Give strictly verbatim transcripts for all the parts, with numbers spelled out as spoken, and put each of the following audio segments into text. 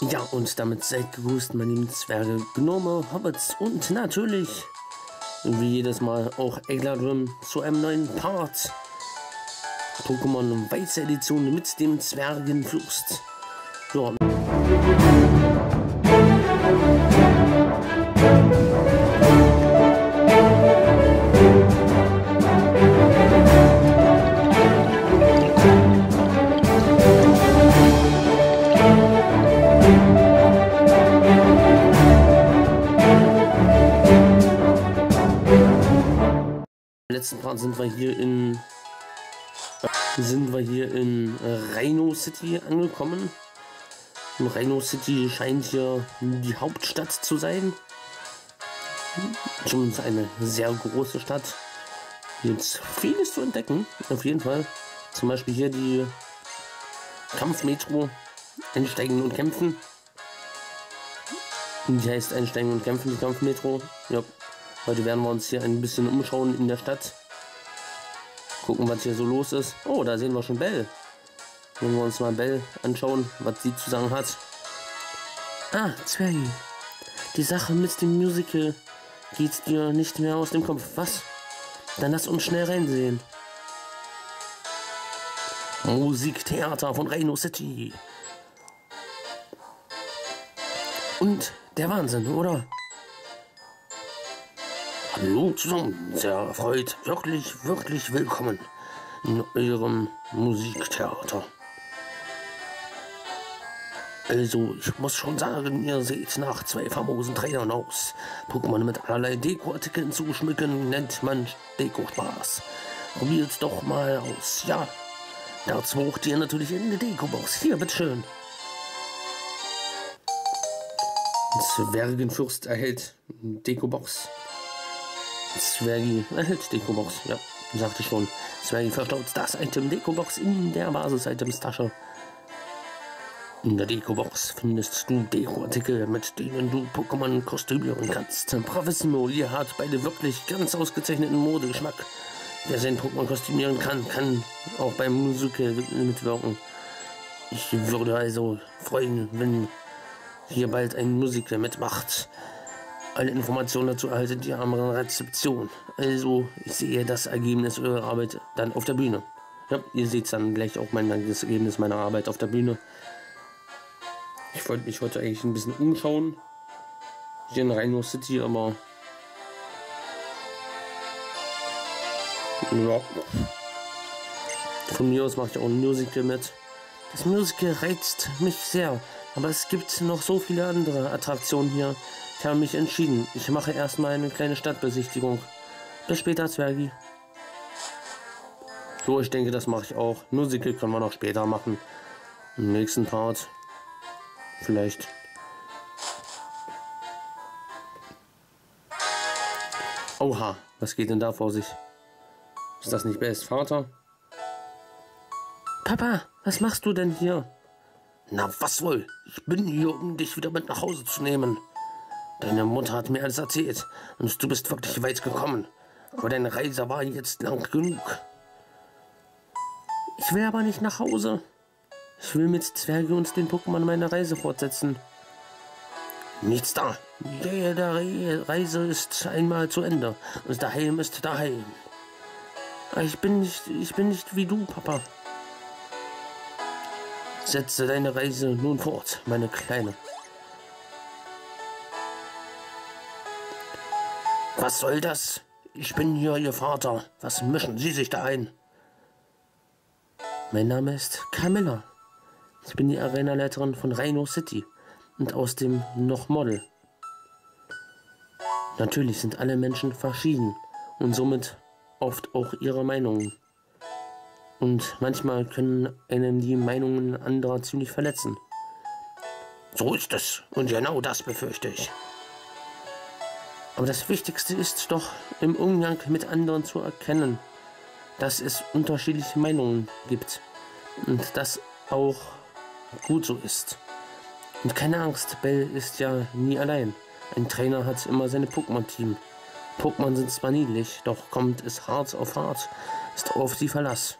Ja, und damit seid gegrüßt, meine lieben Zwerge, Gnome, Hobbits und natürlich, wie jedes Mal, auch Egladrim zu einem neuen Part. Pokémon Weiße Edition mit dem Zwergenfürst. So. Letzten Part sind wir hier in sind wir hier in Rheino City angekommen. Rheino City scheint hier die Hauptstadt zu sein. Schon eine sehr große Stadt. Jetzt vieles zu entdecken, auf jeden Fall. Zum Beispiel hier die Kampfmetro Einsteigen und Kämpfen. Die heißt Einsteigen und Kämpfen, die Kampfmetro. Ja. Heute werden wir uns hier ein bisschen umschauen in der Stadt. Gucken, was hier so los ist. Oh, da sehen wir schon Bell. Wenn wir uns mal Bell anschauen, was sie zu sagen hat. Ah, Zwergi. Die Sache mit dem Musical geht dir nicht mehr aus dem Kopf. Was? Dann lass uns schnell reinsehen. Musiktheater von Rayno City. Und der Wahnsinn, oder? Hallo zusammen, sehr erfreut, wirklich, wirklich willkommen in eurem Musiktheater. Also, ich muss schon sagen, ihr seht nach zwei famosen Trainern aus. Pokémon mit allerlei Dekoartikeln zu schmücken, nennt man Dekospaß. Probiert's doch mal aus, ja. Dazu braucht ihr natürlich in der Dekobox. Hier, bitteschön. Zwergenfürst erhält Dekobox. Zwergi erhält Dekobox, ja, sagte ich schon. Zwergi verstaut das Item Dekobox in der Basis-Items-Tasche. In der Dekobox findest du Dekoartikel, mit denen du Pokémon kostümieren kannst. Professor Esche hat beide wirklich ganz ausgezeichneten Modegeschmack. Wer sein Pokémon kostümieren kann, kann auch beim Musical mitwirken. Ich würde also freuen, wenn hier bald ein Musical mitmacht. Alle Informationen dazu erhaltet ihr an der Rezeption. Also, ich sehe das Ergebnis eurer Arbeit dann auf der Bühne. Ja, ihr seht dann gleich auch mein, das Ergebnis meiner Arbeit auf der Bühne. Ich wollte mich heute eigentlich ein bisschen umschauen. Hier in Rhino City, aber... Ja. Von mir aus mache ich auch ein Musical mit. Das Musical reizt mich sehr, aber es gibt noch so viele andere Attraktionen hier. Ich habe mich entschieden. Ich mache erstmal eine kleine Stadtbesichtigung. Bis später, Zwergi. So, ich denke, das mache ich auch. Musical können wir noch später machen. Im nächsten Part. Vielleicht. Oha, was geht denn da vor sich? Ist das nicht Bestvater? Papa, was machst du denn hier? Na, was wohl? Ich bin hier, um dich wieder mit nach Hause zu nehmen. Deine Mutter hat mir alles erzählt und du bist wirklich weit gekommen. Aber deine Reise war jetzt lang genug. Ich will aber nicht nach Hause. Ich will mit Zwerge und den Pokémon meine Reise fortsetzen. Nichts da. Die Reise ist einmal zu Ende und daheim ist daheim. Ich bin nicht, ich bin nicht wie du, Papa. Setze deine Reise nun fort, meine Kleine. Was soll das? Ich bin hier Ihr Vater. Was mischen Sie sich da ein? Mein Name ist Kamilla. Ich bin die Arenaleiterin von Rhino City und aus dem noch Model. Natürlich sind alle Menschen verschieden und somit oft auch ihre Meinungen. Und manchmal können einem die Meinungen anderer ziemlich verletzen. So ist es und genau das befürchte ich. Aber das Wichtigste ist doch, im Umgang mit anderen zu erkennen, dass es unterschiedliche Meinungen gibt und das auch gut so ist. Und keine Angst, Bell ist ja nie allein. Ein Trainer hat immer seine Pokémon-Team. Pokémon sind zwar niedlich, doch kommt es hart auf hart, ist auf sie Verlass.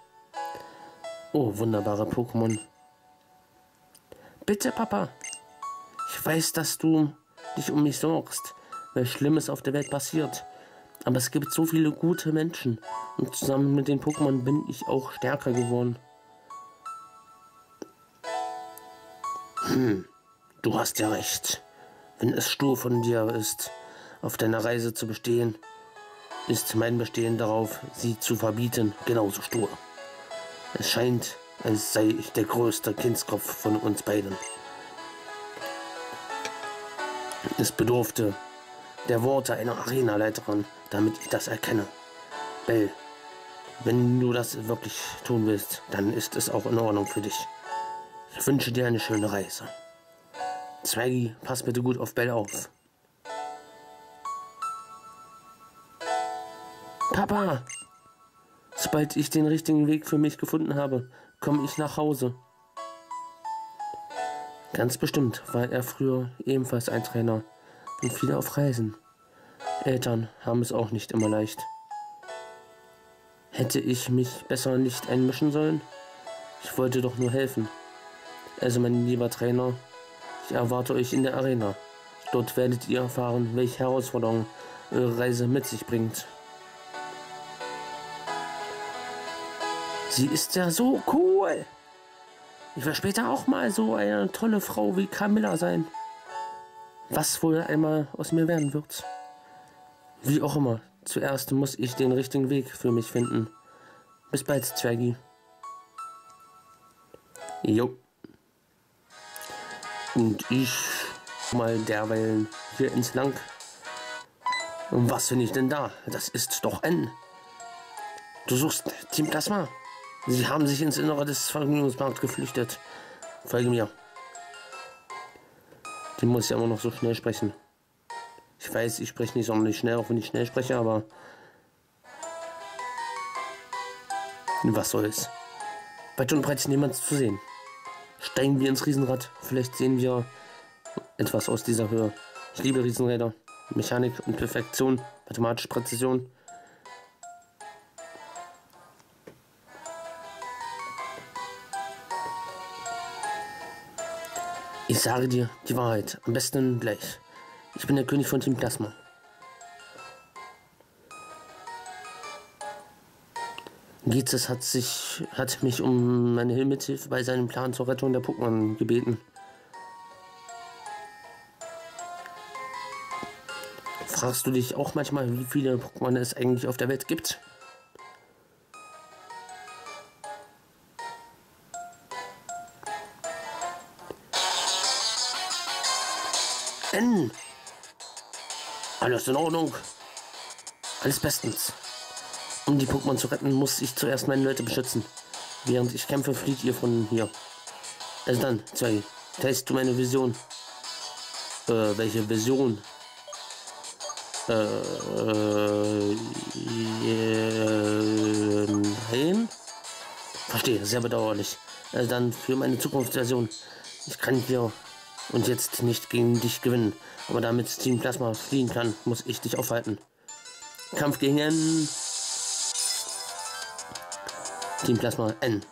Oh, wunderbare Pokémon. Bitte, Papa, Ich weiß, dass du dich um mich sorgst, weil Schlimmes auf der Welt passiert. Aber es gibt so viele gute Menschen. Und zusammen mit den Pokémon bin ich auch stärker geworden. Hm, du hast ja recht. Wenn es stur von dir ist, auf deiner Reise zu bestehen, ist mein Bestehen darauf, sie zu verbieten, genauso stur. Es scheint, als sei ich der größte Kindskopf von uns beiden. Es bedurfte der Worte einer Arenaleiterin, damit ich das erkenne. Bell, wenn du das wirklich tun willst, dann ist es auch in Ordnung für dich. Ich wünsche dir eine schöne Reise. Zwergi, pass bitte gut auf Bell auf. Papa! Sobald ich den richtigen Weg für mich gefunden habe, komme ich nach Hause. Ganz bestimmt war er früher ebenfalls ein Trainer und viele auf Reisen. Eltern haben es auch nicht immer leicht. Hätte ich mich besser nicht einmischen sollen? Ich wollte doch nur helfen. Also mein lieber Trainer, ich erwarte euch in der Arena. Dort werdet ihr erfahren, welche Herausforderungen eure Reise mit sich bringt. Sie ist ja so cool. Ich will später auch mal so eine tolle Frau wie Kamilla sein. Was wohl einmal aus mir werden wird. Wie auch immer, zuerst muss ich den richtigen Weg für mich finden. Bis bald, Zwergi. Jo. Und ich mal derweilen hier ins Lang. Und was finde ich denn da? Das ist doch N. Du suchst Team Plasma. Sie haben sich ins Innere des Vergnügungsparks geflüchtet. Folge mir. Den muss ich aber noch so schnell sprechen. Ich weiß, ich spreche nicht sonderlich schnell, auch wenn ich schnell spreche, aber... Was soll's? Weit und breit ist niemand zu sehen. Steigen wir ins Riesenrad. Vielleicht sehen wir etwas aus dieser Höhe. Ich liebe Riesenräder. Mechanik und Perfektion. Mathematische Präzision. Ich sage dir die Wahrheit. Am besten gleich. Ich bin der König von Team Plasma. Ghetsis hat sich, hat mich um meine Mithilfe bei seinem Plan zur Rettung der Pokémon gebeten. Fragst du dich auch manchmal, wie viele Pokémon es eigentlich auf der Welt gibt? N! Alles in Ordnung. Alles bestens. Um die Pokémon zu retten, muss ich zuerst meine Leute beschützen. Während ich kämpfe, flieht ihr von hier. Also dann, Zwergi, teilst du meine Vision. Äh, welche Vision? Äh, äh, äh, nein? Verstehe, sehr bedauerlich. Also dann, für meine Zukunftsversion. Ich kann hier und jetzt nicht gegen dich gewinnen. Aber damit Team Plasma fliehen kann, muss ich dich aufhalten. Kampf gegen N. Team Plasma N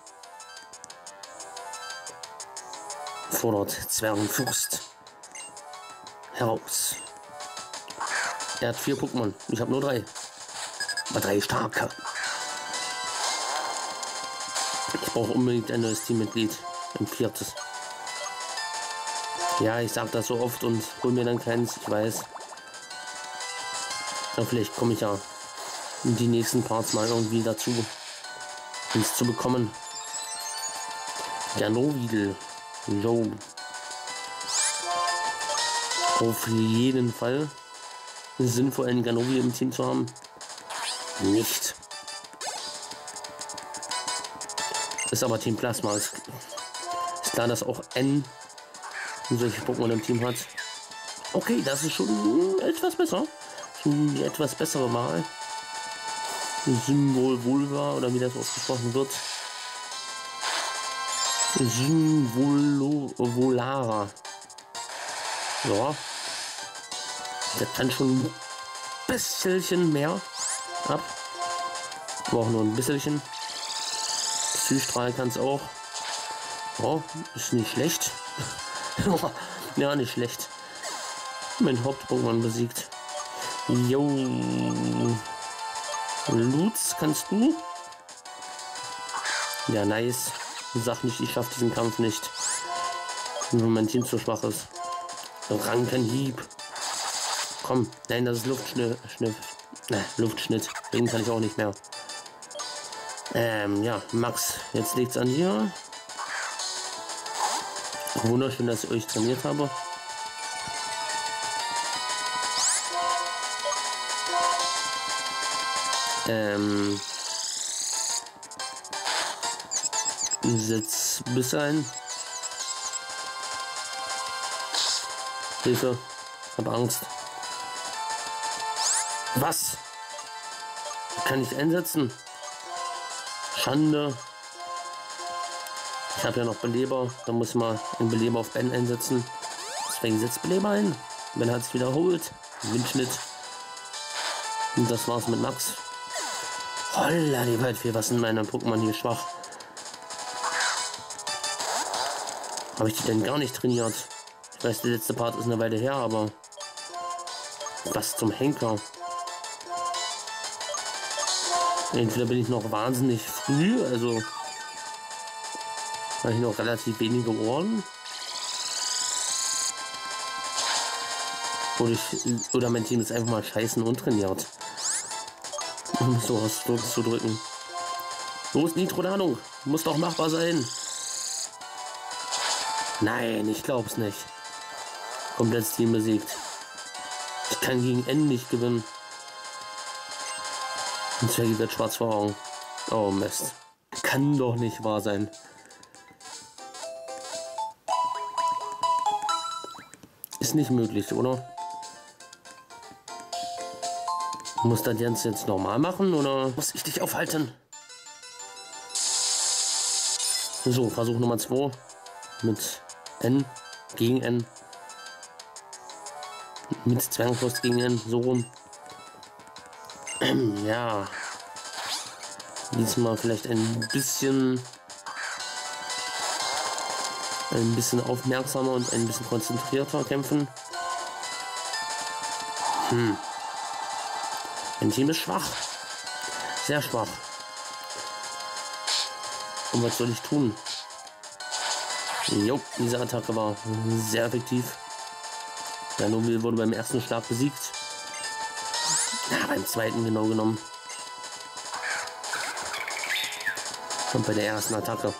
fordert Zwergenfürst heraus. Er hat vier Pokémon, ich habe nur drei. Aber drei starke. Ich brauche unbedingt ein neues Teammitglied, ein viertes. Ja, ich sag das so oft und hol mir dann keins, ich weiß. Aber vielleicht komme ich ja in die nächsten Parts mal irgendwie dazu, zu bekommen. Ganovil. Jo. Auf jeden Fall sinnvoll, einen Ganovil im Team zu haben. Nicht. Ist aber Team Plasma. Ist klar, dass auch N solche Pokémon im Team hat. Okay, das ist schon etwas besser. Schon die etwas bessere Wahl. Symbol Vulva, oder wie das ausgesprochen wird. Symbol Volara. Ja. Das kann schon ein bisschen mehr ab. Aber auch nur ein bisschen. Psystrahl kann es auch. Ja, ist nicht schlecht. Ja, nicht schlecht. Mein Haupt-Pokémon besiegt. Jo. Lutz, kannst du? Ja, nice. Sag nicht, ich schaff diesen Kampf nicht. Wenn mein Team so schwach ist. Rankenhieb. Komm, nein, das ist Luftschnitt. Na, Luftschnitt. Den kann ich auch nicht mehr. Ähm, ja, Max, jetzt liegt's an dir. Wunderschön, dass ich euch trainiert habe. Ähm. Setz bis ein. Hilfe, hab Angst. Was? Kann ich einsetzen? Schande. Ich habe ja noch Beleber. Da muss man einen Beleber auf Ben einsetzen. Deswegen setzt Beleber ein. Ben hat es wiederholt. Windschnitt. Und das war's mit Max. Holla, die Waldfee. Was sind meine Pokémon hier schwach? Habe ich die denn gar nicht trainiert? Ich weiß, der letzte Part ist eine Weile her, aber... Was zum Henker? Entweder bin ich noch wahnsinnig früh, also habe ich noch relativ wenige Ohren. Oder, ich, oder mein Team ist einfach mal scheißen und trainiert. Um so was zu drücken. Los, Nitro-Ladung. Muss doch machbar sein. Nein, ich glaub's nicht. Komplettes Team besiegt. Ich kann gegen N nicht gewinnen. Und Zwergi wird schwarz vor Augen. Oh Mist. Kann doch nicht wahr sein. Ist nicht möglich, oder? Muss das Jens jetzt normal machen, oder muss ich dich aufhalten? So, Versuch Nummer zwei. Mit N. Gegen N. Mit Zwergenfürst gegen N. So rum. Ja, diesmal vielleicht ein bisschen, ein bisschen aufmerksamer und ein bisschen konzentrierter kämpfen. Hm. Mein Team ist schwach, sehr schwach. Und was soll ich tun? Jo, diese Attacke war sehr effektiv. Der Ganovil wurde beim ersten Schlag besiegt. Ja, beim zweiten genau genommen. Und bei der ersten Attacke.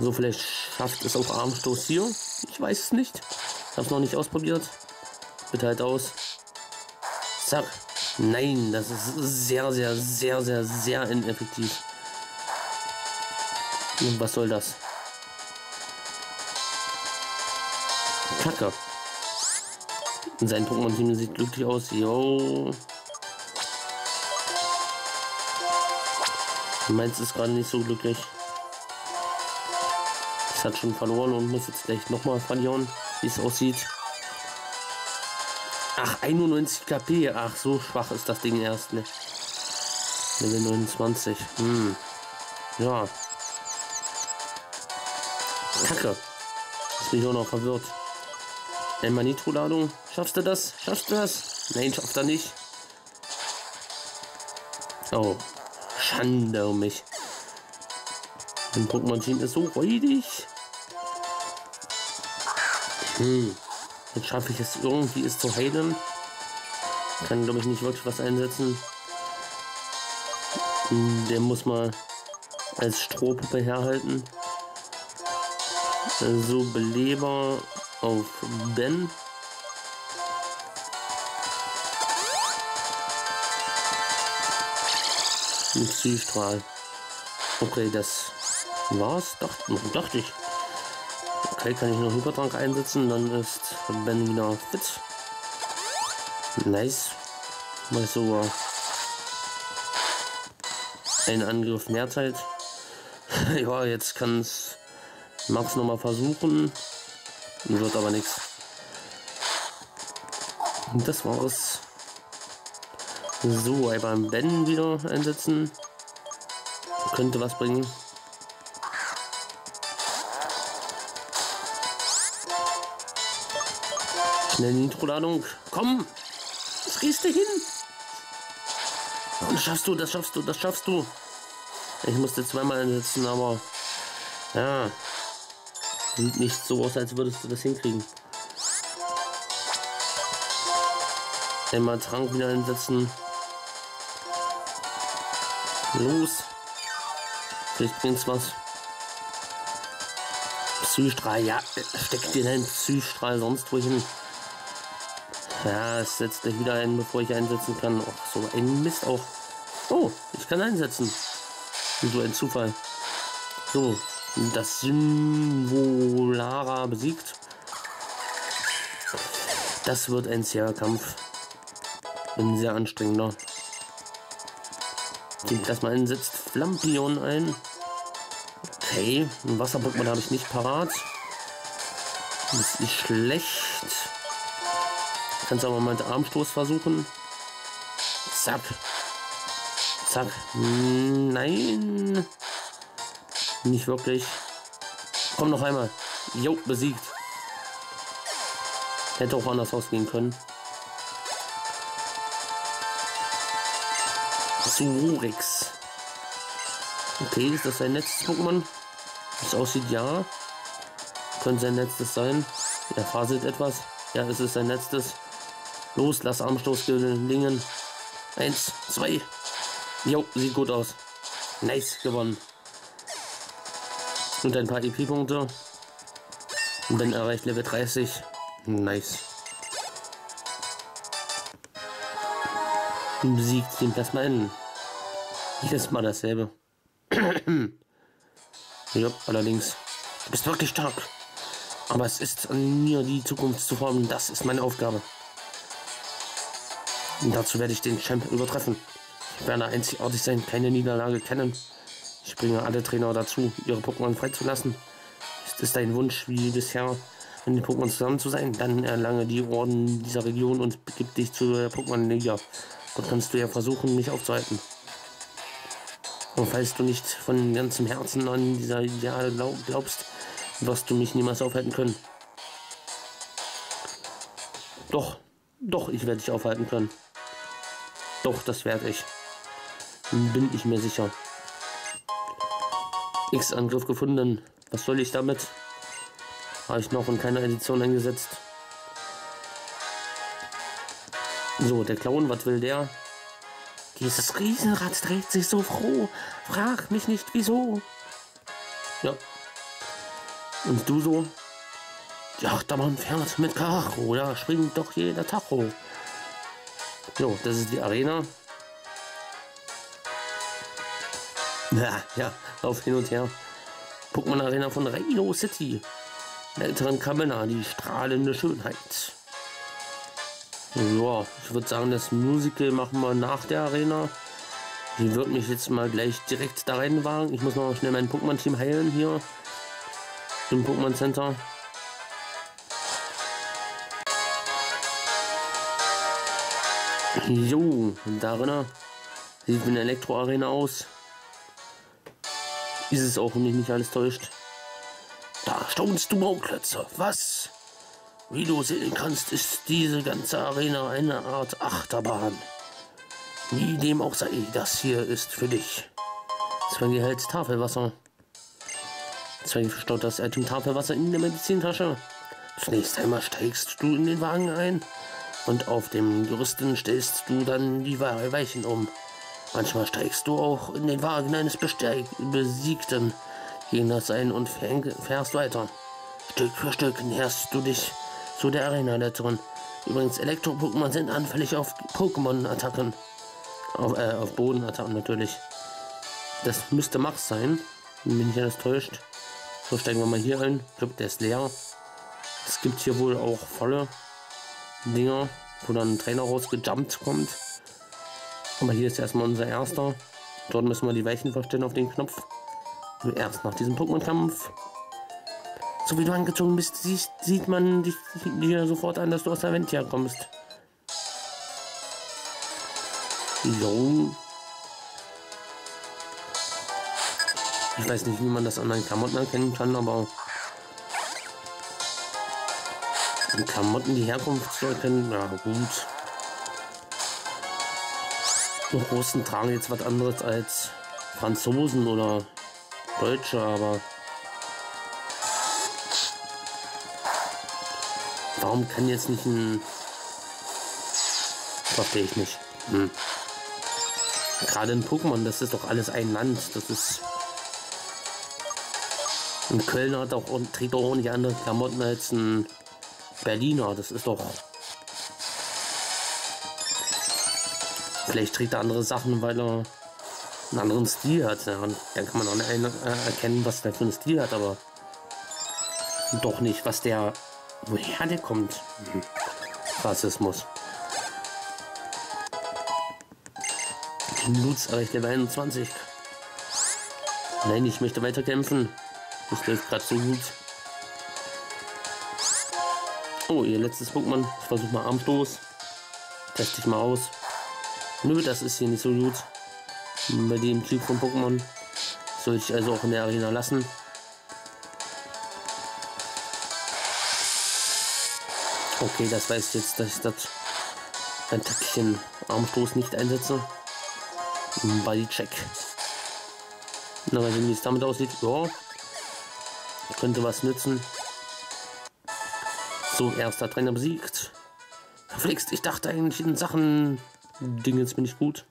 So, vielleicht schafft es auch Armstoß hier. Ich weiß es nicht. Ich habe es noch nicht ausprobiert. Bitte halt aus. Zack. Nein, das ist sehr, sehr, sehr, sehr, sehr ineffektiv. Und was soll das? Kacke. Sein Pokémon-Team sieht glücklich aus. Jo. Meins ist gerade nicht so glücklich. Es hat schon verloren und muss jetzt gleich nochmal verlieren, wie es aussieht. Ach, einundneunzig KP. Ach, so schwach ist das Ding erst, ne? Level neunundzwanzig. Hm. Ja. Kacke. Jetzt bin ich auch noch verwirrt. Einmal Nitro-Ladung. Schaffst du das? Schaffst du das? Nein, schafft er nicht. Oh, Schande um mich. Mein Pokémon-Team ist so räudig. Hm, jetzt schaffe ich es irgendwie, es zu heilen. Kann, glaube ich, nicht wirklich was einsetzen. Der muss mal als Strohpuppe herhalten. So, Beleber auf Ben. Mit Psystrahl. Okay, das war's. Dachte, dachte ich. Okay, kann ich noch einen Hypertrank einsetzen. Dann ist Ben wieder fit. Nice. Mal sogar ein Angriff mehr Zeit. Ja, jetzt kann es Max nochmal versuchen. Wird aber nichts. Und das war's. So, einmal Ben wieder einsetzen. Könnte was bringen. Schnell Nitro-Ladung. Komm! Was gehst du hin? Das schaffst du, das schaffst du, das schaffst du. Ich musste zweimal einsetzen, aber ja. Sieht nicht so aus, als würdest du das hinkriegen. Einmal Trank wieder einsetzen. Los. Vielleicht bringt's was. Psystrahl, ja. Steck dir deinen Psystrahl sonst wo hin. Ja, es setzt gleich wieder ein, bevor ich einsetzen kann. Oh, so ein Mist auch. Oh, ich kann einsetzen. So ein Zufall. So, das Symbolarer besiegt. Das wird ein zäher Kampf. Ein sehr anstrengender. Team Plasma einsetzt Flampion ein. Okay, ein Wasser-Pokémon habe ich nicht parat. Das ist schlecht. Kannst aber mal mit Armstoß versuchen. Zack. Zack. Nein. Nicht wirklich. Komm noch einmal. Jo, besiegt. Hätte auch anders ausgehen können. Zorix. Okay, ist das sein letztes Pokémon? Wie es aussieht, ja. Könnte sein letztes sein. Er faselt etwas. Ja, es ist sein letztes. Los, lass Armstoß gelingen. Eins, zwei. Jo, sieht gut aus. Nice, gewonnen. Und ein paar E P-Punkte. Und dann erreicht Level dreißig. Nice. Besiegt den Plasma innen. Jedes Mal dasselbe. Ja, allerdings. Du bist wirklich stark. Aber es ist an mir, die Zukunft zu formen. Das ist meine Aufgabe. Und dazu werde ich den Champ übertreffen. Ich werde einzigartig sein, keine Niederlage kennen. Ich bringe alle Trainer dazu, ihre Pokémon freizulassen. Ist es dein Wunsch, wie bisher, mit den Pokémon zusammen zu sein? Dann erlange die Orden dieser Region und begib dich zur Pokémon-Liga. Dort kannst du ja versuchen, mich aufzuhalten. Und falls du nicht von ganzem Herzen an dieser Ideale glaubst, wirst du mich niemals aufhalten können. Doch, doch, ich werde dich aufhalten können. Doch, das werde ich. Bin ich mir sicher. X-Angriff gefunden. Was soll ich damit? Habe ich noch in keiner Edition eingesetzt. So, der Clown, was will der? Dieses Riesenrad dreht sich so froh. Frag mich nicht, wieso. Ja. Und du so? Die Achterbahn fährt mit Karacho, da springt doch jeder Tacho. So, das ist die Arena. Ja, ja, lauf hin und her. Pokémon Arena von Rheino City. Der älteren Kamilla, die strahlende Schönheit. Ja, ich würde sagen, das Musical machen wir nach der Arena. Ich würde mich jetzt mal gleich direkt da reinwagen. Ich muss noch schnell mein Pokémon-Team heilen hier. Im Pokémon Center. Jo, darin sieht wie eine Elektroarena aus. Ist es auch, wenn mich nicht alles täuscht. Da staunst du Bauklötze. Was? Wie du sehen kannst, ist diese ganze Arena eine Art Achterbahn. Wie dem auch sei, das hier ist für dich. Das war die Heil-Tafelwasser. Deswegen verstaut das Elektroarena in der Medizintasche. Zunächst einmal steigst du in den Wagen ein. Und auf dem Gerüsten stellst du dann die Weichen um. Manchmal steigst du auch in den Wagen eines Besteig Besiegten. Jenes ein und fährst weiter. Stück für Stück näherst du dich zu der Arena der Turn. Übrigens, Elektro-Pokémon sind anfällig auf Pokémon-Attacken. Auf, äh, auf Bodenattacken natürlich. Das müsste Max sein. Bin ich alles täuscht. So, steigen wir mal hier ein. Ich glaube, der ist leer. Es gibt hier wohl auch volle Dinger, wo dann ein Trainer rausgejumpt kommt. Aber hier ist erstmal unser erster. Dort müssen wir die Weichen verstellen auf den Knopf. Und erst nach diesem Pokémon-Kampf. So wie du angezogen bist, siehst, sieht man dich dir sofort an, dass du aus der Welt herkommst. Jo. Ich weiß nicht, wie man das an meinen Klamotten erkennen kann, aber Sind Klamotten die Herkunft zu erkennen? Na gut. Die Russen tragen jetzt was anderes als Franzosen oder Deutsche, aber warum kann jetzt nicht ein... Verstehe ich nicht. Hm. Gerade in Pokémon, das ist doch alles ein Land. Das ist... Ein Kölner hat auch, trägt auch ordentlich andere Klamotten als ein Berliner. Das ist doch... Vielleicht trägt er andere Sachen, weil er einen anderen Stil hat. Ja, dann kann man auch nicht erkennen, was der für einen Stil hat, aber... Doch nicht, was der... Woher der kommt. Hm. Rassismus. Lutz erreicht Level einundzwanzig. Nein, ich möchte weiterkämpfen. Das läuft gerade so gut. Oh, ihr letztes Pokémon. Ich versuche mal Armstoß. Teste ich mal aus. Nö, das ist hier nicht so gut. Bei dem Typ von Pokémon. Sollte ich also auch in der Arena lassen. Okay, das weiß ich jetzt, dass ich das ein Taktchen Armstoß nicht einsetze. Bodycheck. Na, mal sehen, wie es damit aussieht. Ja. Könnte was nützen. So, erster Trainer besiegt. Verflixt, ich dachte eigentlich in Sachen... Dingens bin ich gut.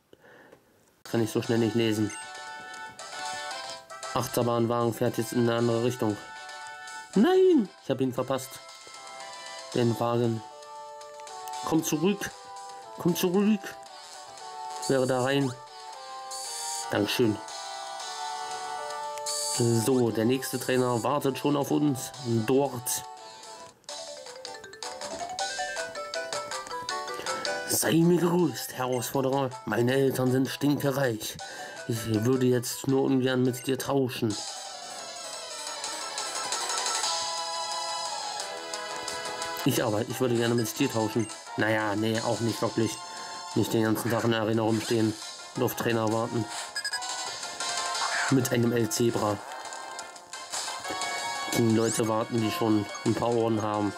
Kann ich so schnell nicht lesen. Achterbahnwagen fährt jetzt in eine andere Richtung. Nein! Ich habe ihn verpasst. Den Wagen. Komm zurück. Komm zurück. Wäre da rein. Dankeschön. So, der nächste Trainer wartet schon auf uns. Dort. Sei mir gegrüßt, Herausforderer. Meine Eltern sind stinkereich. Ich würde jetzt nur ungern mit dir tauschen. Ich aber, ich würde gerne mit dir tauschen. Naja, nee, auch nicht wirklich. Nicht den ganzen Tag in der Arena rumstehen und auf Trainer warten. Mit einem Elezeba. Die Leute warten, die schon ein paar Ohren haben.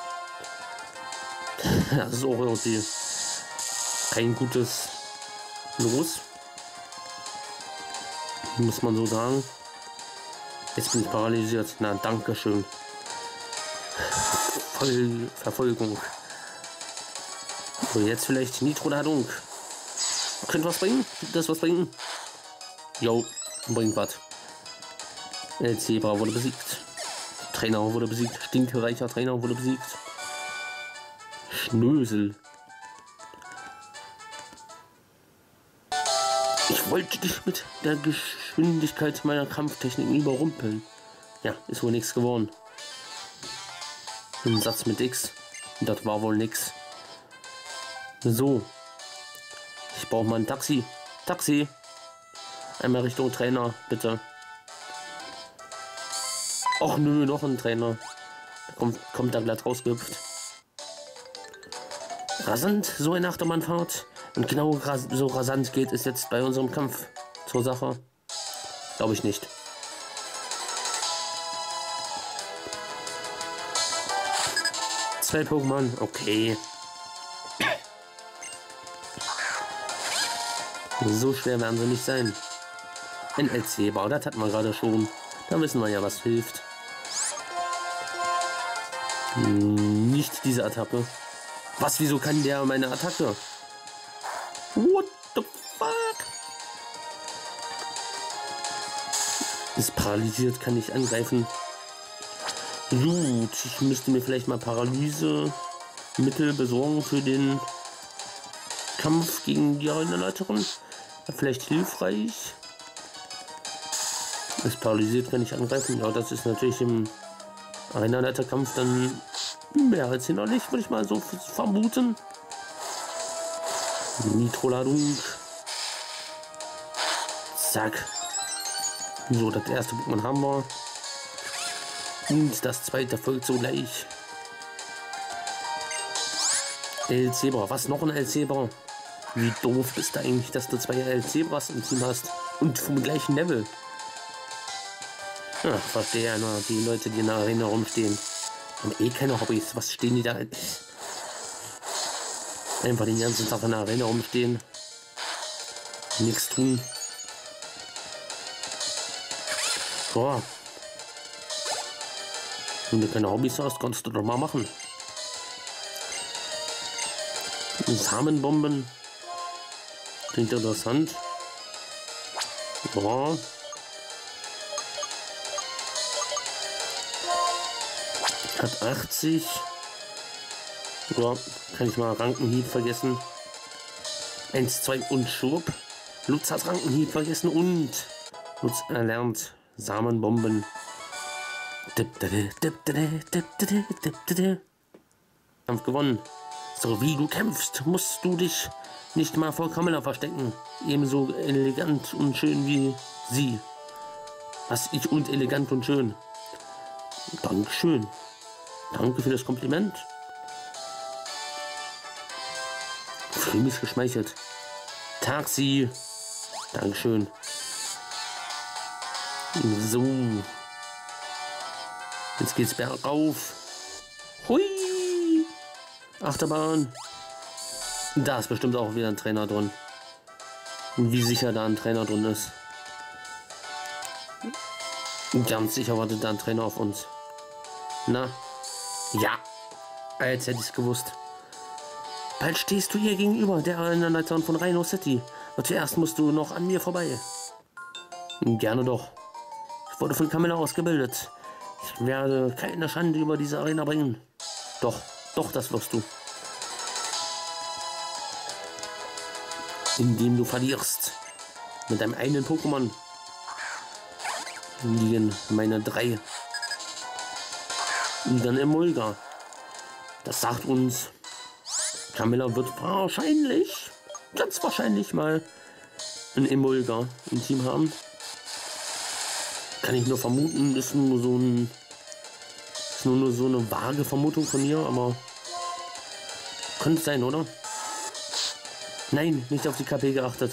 Das ist auch irgendwie kein gutes Los. Muss man so sagen. Jetzt bin ich paralysiert. Na, dankeschön. Voll Verfolgung. So, jetzt vielleicht Nitro-Ladung. Könnte was bringen? Das was bringen? Jo, bringt was. Elezeba wurde besiegt. Trainer wurde besiegt. Stinkreicher Trainer wurde besiegt. Schnösel. Ich wollte dich mit der Geschwindigkeit meiner Kampftechniken überrumpeln. Ja, ist wohl nichts geworden. Ein Satz mit X. Das war wohl nix. So. Ich brauche mal ein Taxi. Taxi. Einmal Richtung Trainer, bitte. Och nö, noch ein Trainer. Kommt, kommt da glatt rausgehüpft. Rasant, so eine Achterbahnfahrt. Und genau so rasant geht es jetzt bei unserem Kampf zur Sache. Glaube ich nicht. Zwei Pokémon, okay. So schwer werden sie nicht sein. Ein Elezeba, das hat man gerade schon. Da wissen wir ja, was hilft. Nicht diese Attacke. Was, wieso kann der meine Attacke? What the fuck? Ist paralysiert, kann nicht angreifen. Gut, ich müsste mir vielleicht mal Paralysemittel besorgen für den Kampf gegen die Arenaleiterin. Vielleicht hilfreich. Ist paralysiert, kann nicht angreifen. Ja, das ist natürlich im Arenaleiterkampf dann mehr als hinderlich, würde ich mal so vermuten. Nitro-Ladung. Zack. So, das erste Pokémon haben wir. Und das zweite folgt sogleich. Elezeba. Was, noch ein Elezeba? Wie doof bist du eigentlich, dass du zwei Elezebas im Team hast und vom gleichen Level? Ja, verstehe ja nur die Leute, die in der Arena rumstehen. Und eh keine Hobbys. Was stehen die da? Einfach den ganzen Tag in der Arena rumstehen. Nichts tun. Boah. Wenn du keine Hobbys hast, kannst du doch mal machen. Samenbomben. Klingt interessant. Boah. Hat achtzig. Boah. Kann ich mal Rankenhieb vergessen. eins, zwei und Schurb. Lutz hat Rankenhieb vergessen und Lutz erlernt Samenbomben. Kampf gewonnen. So wie du kämpfst, musst du dich nicht mal vor Kamilla verstecken. Ebenso elegant und schön wie sie. Was ich und elegant und schön. Dankeschön. Danke für das Kompliment. Ich fühle mich geschmeichelt. Taxi. Dankeschön. So. Jetzt geht's bergauf. Hui! Achterbahn. Da ist bestimmt auch wieder ein Trainer drin. Und wie sicher da ein Trainer drin ist. Ganz sicher wartet da ein Trainer auf uns. Na? Ja. Als hätte ich es gewusst. Bald stehst du ihr gegenüber, der Arenaleiterin von Rheino City. Und zuerst musst du noch an mir vorbei. Gerne doch. Ich wurde von Kamilla ausgebildet. Ich werde keine Schande über diese Arena bringen. Doch, doch, das wirst du. Indem du verlierst. Mit deinem eigenen Pokémon liegen meine drei. Und dann Emolga. Das sagt uns, Kamilla wird wahrscheinlich, ganz wahrscheinlich mal einen Emolga im Team haben. Kann ich nur vermuten, ist nur so ein, ist nur, nur so eine vage Vermutung von mir, aber könnte sein, oder? Nein, nicht auf die K P geachtet.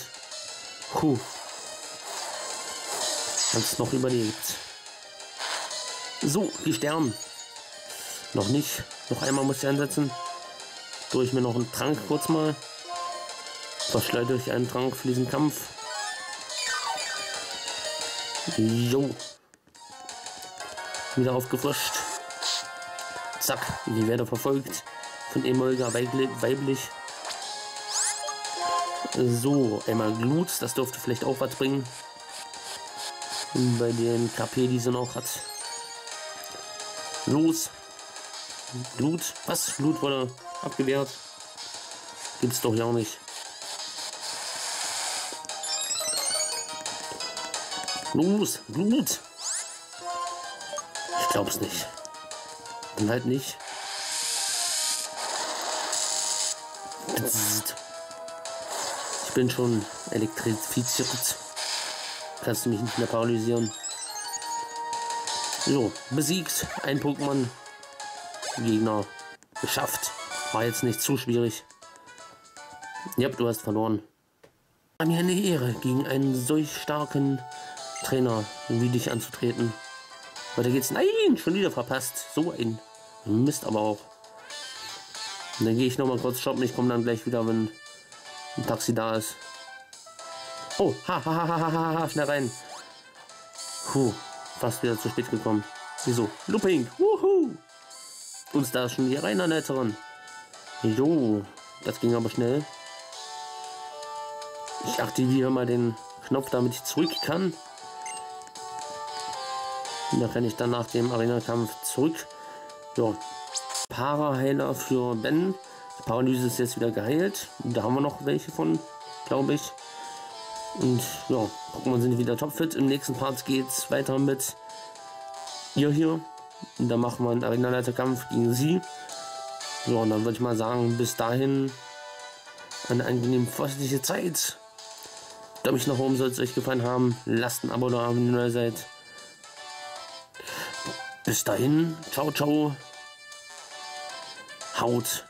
Puh. Hat's noch überlebt. So, die sterben. Noch nicht. Noch einmal muss ich ansetzen. Tue ich mir noch einen Trank kurz mal. Verschleudere ich einen Trank für diesen Kampf. Jo. Wieder aufgefrischt. Zack. Die werde verfolgt. Von Emolga weiblich. So, einmal Glut. Das dürfte vielleicht auch was bringen. Bei den K P, die sie noch hat. Los. Glut. Was? Glut wurde abgewehrt. Gibt's doch ja auch nicht. Los, Blut! Ich glaub's nicht. Dann halt nicht. Ich bin schon elektrifiziert. Kannst du mich nicht mehr paralysieren. So, besiegt. Ein Pokémon. Gegner. Geschafft. War jetzt nicht zu schwierig. Ja, du hast verloren. War mir eine Ehre, gegen einen solch starken Trainer wie dich anzutreten. Weiter geht's. Nein, schon wieder verpasst. So ein Mist aber auch. Und dann gehe ich nochmal kurz shoppen. Ich komme dann gleich wieder, wenn ein Taxi da ist. Oh, ha, ha, ha, ha, ha, ha, schnell rein. Puh, fast wieder zu spät gekommen. Wieso? Looping. Wuhu. Uns da ist schon die Reinerleiterin. Jo, das ging aber schnell. Ich aktiviere mal den Knopf, damit ich zurück kann. Da kann ich dann nach dem Arena-Kampf zurück. Ja, Paraheiler für Ben. Die Paralyse ist jetzt wieder geheilt. Da haben wir noch welche von, glaube ich. Und ja, Pokémon sind wieder topfit. Im nächsten Part geht es weiter mit ihr hier. Und da machen wir einen Arena-Leiterkampf gegen sie. Ja, und dann würde ich mal sagen, bis dahin eine angenehm fröhliche Zeit. Da mich noch um, soll es euch gefallen haben. Lasst ein Abo da, wenn ihr neu seid. Bis dahin, ciao, ciao, haut